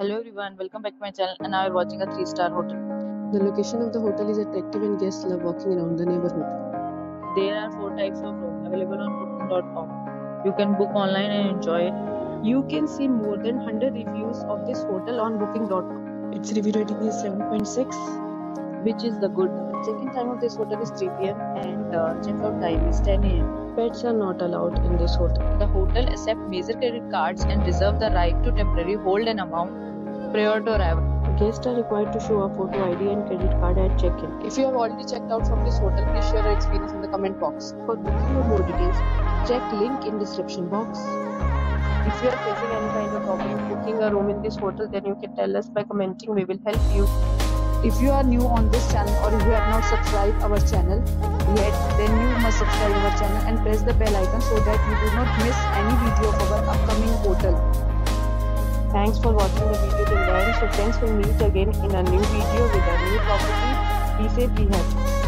Hello everyone, welcome back to my channel and now we are watching a 3-star hotel. The location of the hotel is attractive and guests love walking around the neighborhood. There are 4 types of rooms available on Booking.com. You can book online and enjoy it. You can see more than 100 reviews of this hotel on Booking.com. Its review rating is 7.6, which is the good. Check-in time of this hotel is 3 p.m. and check-out time is 10 a.m. Pets are not allowed in this hotel. The hotel accepts major credit cards and reserves the right to temporarily hold an amount prior to arrival. Guests are required to show a photo ID and credit card at check-in. If you have already checked out from this hotel, please share your experience in the comment box. For booking or more details, check link in description box. If you are facing any kind of problem booking a room in this hotel, then you can tell us by commenting. We will help you. If you are new on this channel or if you have not subscribed our channel yet, then you must subscribe our channel and press the bell icon so that you do not miss any video of our upcoming hotel. Thanks for watching the video till the end. So friends, we'll meet again in a new video with a new property. Be safe, be happy.